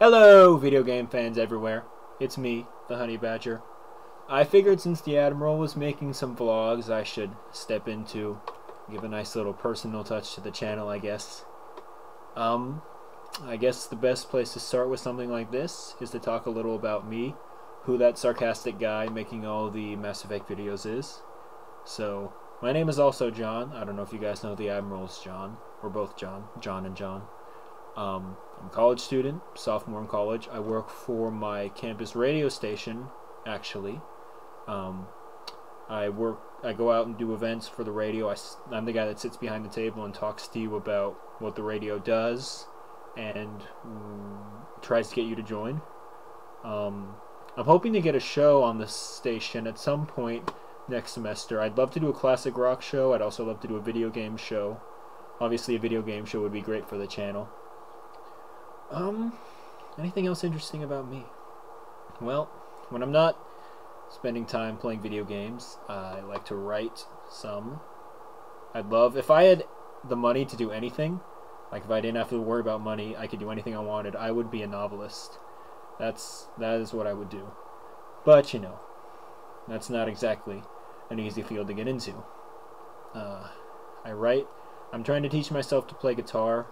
Hello, video game fans everywhere. It's me, the Honeybadger. I figured since the Admiral was making some vlogs, I should step in to give a nice little personal touch to the channel, I guess. I guess the best place to start with something like this is to talk a little about me, who that sarcastic guy making all the Mass Effect videos is. So, my name is also John. I don't know if you guys know the Admiral's John. We're both John. John and John. I'm a college student, sophomore in college. I work for my campus radio station, actually. I go out and do events for the radio. I'm the guy that sits behind the table and talks to you about what the radio does and tries to get you to join. I'm hoping to get a show on the station at some point next semester. I'd love to do a classic rock show. I'd also love to do a video game show. Obviously, a video game show would be great for the channel. Anything else interesting about me? Well, when I'm not spending time playing video games, I like to write some. I'd love, if I had the money to do anything, like if I didn't have to worry about money, I could do anything I wanted, I would be a novelist. That is what I would do. But, you know, that's not exactly an easy field to get into. I write. I'm trying to teach myself to play guitar.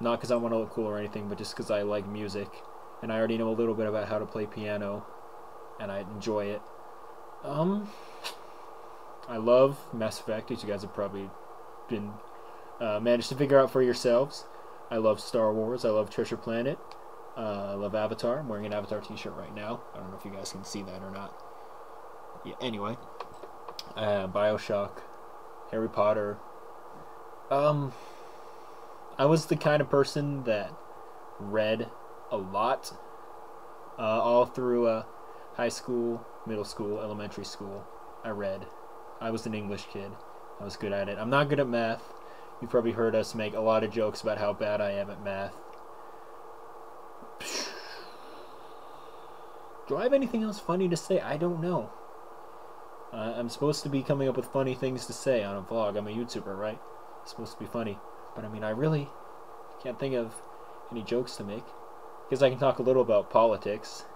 Not because I want to look cool or anything, but just because I like music. And I already know a little bit about how to play piano. And I enjoy it. I love Mass Effect, as you guys have probably been managed to figure out for yourselves. I love Star Wars. I love Treasure Planet. I love Avatar. I'm wearing an Avatar t-shirt right now. I don't know if you guys can see that or not. Yeah, anyway. BioShock. Harry Potter. I was the kind of person that read a lot all through high school, middle school, elementary school. I read. I was an English kid. I was good at it. I'm not good at math. You've probably heard us make a lot of jokes about how bad I am at math. Do I have anything else funny to say? I don't know. I'm supposed to be coming up with funny things to say on a vlog. I'm a YouTuber, right? It's supposed to be funny. But I mean, I really can't think of any jokes to make. Because I can talk a little about politics.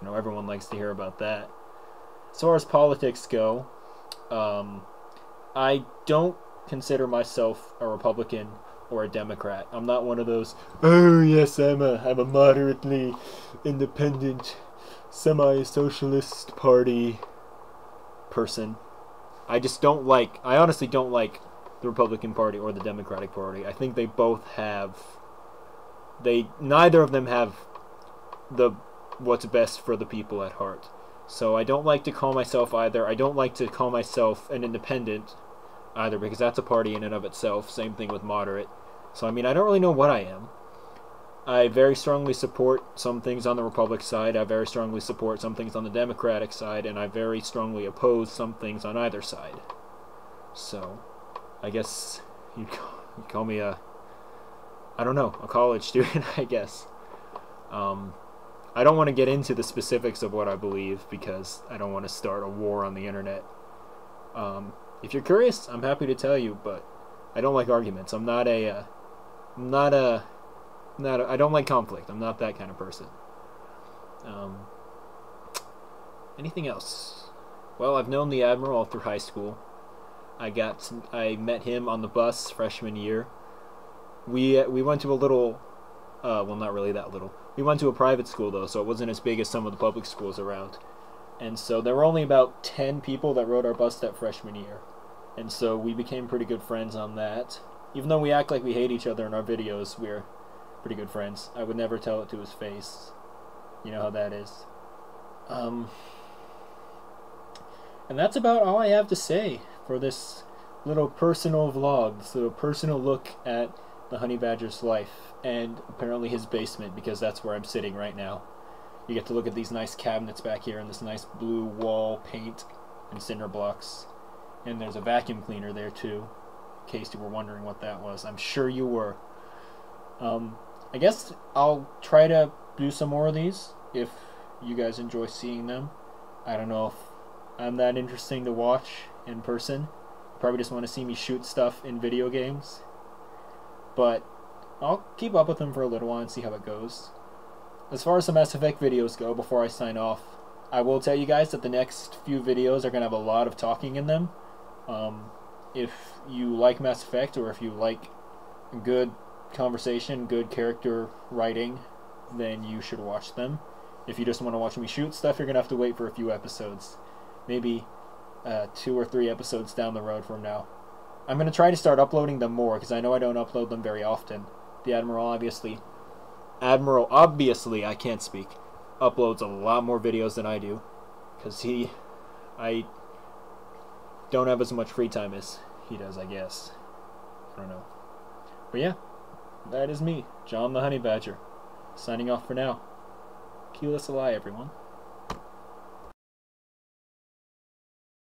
You know, everyone likes to hear about that. As far as politics go, I don't consider myself a Republican or a Democrat. I'm not one of those, oh yes, I'm a moderately independent, semi-socialist party person. I honestly don't like the Republican Party or the Democratic Party. I think they both have, neither of them have what's best for the people at heart. So I don't like to call myself either. I don't like to call myself an independent either, because that's a party in and of itself. Same thing with moderate. So I mean, I don't really know what I am. I very strongly support some things on the Republican side. I very strongly support some things on the Democratic side, and I very strongly oppose some things on either side. So I guess you'd call me a college student, I guess. I don't want to get into the specifics of what I believe because I don't want to start a war on the internet. If you're curious, I'm happy to tell you, but I don't like arguments. I don't like conflict. I'm not that kind of person. Anything else? Well, I've known the Admiral all through high school. I met him on the bus freshman year. We went to a little, well, not really that little. We went to a private school though, so it wasn't as big as some of the public schools around. And so there were only about 10 people that rode our bus that freshman year. And so we became pretty good friends on that. Even though we act like we hate each other in our videos, we're pretty good friends. I would never tell it to his face. You know how that is. And that's about all I have to say for this little personal vlog, this little personal look at the Honeybadger's life, and apparently his basement, because that's where I'm sitting right now. You get to look at these nice cabinets back here, and this nice blue wall paint and cinder blocks. And there's a vacuum cleaner there too, in case you were wondering what that was. I'm sure you were. I guess I'll try to do some more of these, if you guys enjoy seeing them. I don't know if I'm that interesting to watch in person. You probably just want to see me shoot stuff in video games. But I'll keep up with them for a little while and see how it goes. As far as the Mass Effect videos go, before I sign off, I will tell you guys that the next few videos are going to have a lot of talking in them. If you like Mass Effect, or if you like good conversation, good character writing, then you should watch them. If you just want to watch me shoot stuff, you're going to have to wait for a few episodes. Maybe 2 or 3 episodes down the road from now. I'm going to try to start uploading them more, because I know I don't upload them very often. The Admiral obviously, I can't speak, uploads a lot more videos than I do, because I don't have as much free time as he does, I guess. I don't know. But yeah, that is me, John the Honeybadger, signing off for now. Keyless a lie, everyone.